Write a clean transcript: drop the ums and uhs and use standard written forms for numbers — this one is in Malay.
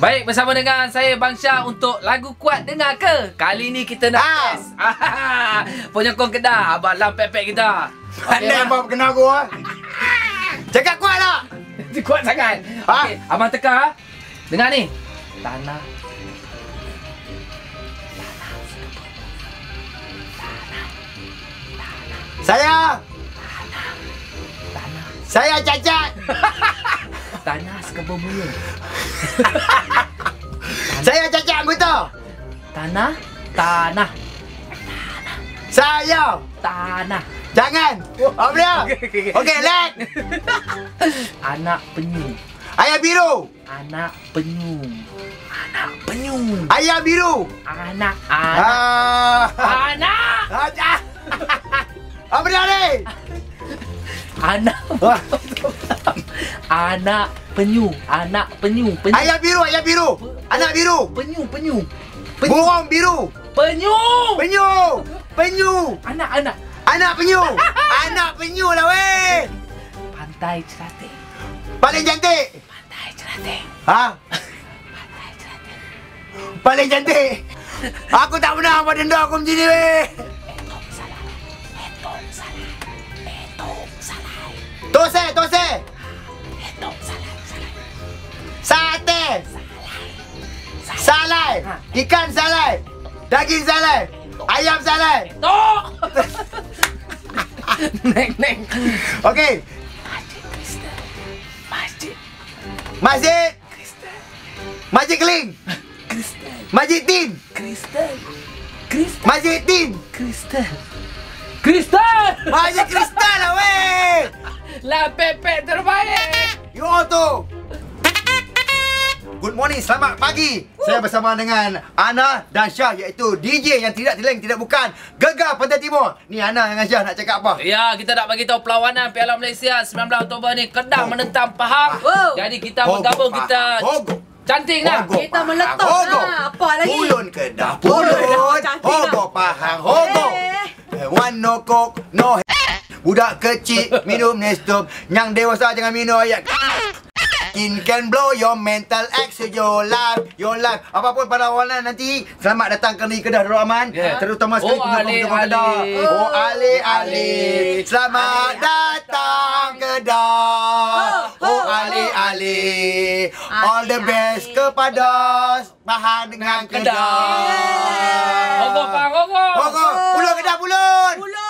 Baik, bersama dengan saya Bang Syah untuk lagu kuat dengar ke? Kali ni kita nak test. Penyokong Kedah, abang Lam pepek kita. Pandai okay, abang kenal gua. Cakap kuat lah. Kuat sangat. Okey, abang teka. Dengar ni. Tanah. Saya. Saya cacat. Tanah sekebun bunga. Saya cacat buta. Tanah, tanah. Saya tanah. Jangan. Apa dia? Okey, let. Anak penyu. Ayah biru. Anak penyu. Anak penyu. Ayah biru. Anak anak. Anak. Apa dia ni? Anak anak penyu, anak penyu, penyu. Ayah biru, ayah biru. Anak biru. Penyu, penyu. Burung biru. Penyu. Penyu. Penyu. Anak anak. Anak penyu. Anak penyu lah weh. Pantai cantik. Paling cantik. Pantai cantik. Ha? Pantai cantik. Paling cantik. Aku tak pernah apa denda aku macam ni weh. Tosai, tosai. Etok salai, salai. Sate. Salai. Salai. Ikan salai. Daging salai. Ayam salai. Etok. Neng, neng. Okey. Masjid Kristen. Masjid. Masjid. Kristen. Masjid Keling. Kristen. Masjid Tin. Kristen. Kristen. Masjid Tin. Kristen. Kristal! Masjid Kristal lah weh! La pepek terbaik! You all too! Good morning, selamat pagi! Saya bersama dengan Ana dan Syah, iaitu DJ yang tidak terlain, tidak bukan, Gegar Pantai Timur. Ni Ana dengan Syah nak cakap apa? Ya, kita nak bagi tahu perlawanan Piala Malaysia 19 Oktober ni. Kedah menentang Pahang. Jadi kita bergabung, kita... Cantik kan? Kita meletup lah. Apa lagi? Pulun Kedah, pulun! Hogok Pahang, hogok! One no coke, no budak kecil minum Nestum. Yang dewasa jangan minum ayat. It can blow your mental axe, your life, your life. Apapun perlawanan nanti. Selamat datang ke Kedah Dada Rahman, terutama sekali penyokong-penyokong Kedah. Oh Ali Ali, selamat datang Kedah. Oh Ali Ali, all the best kepada Pahang dengan Kedah. Hogok Pahang, hogok. Hogok, pulun Kedah, pulun. Pulun.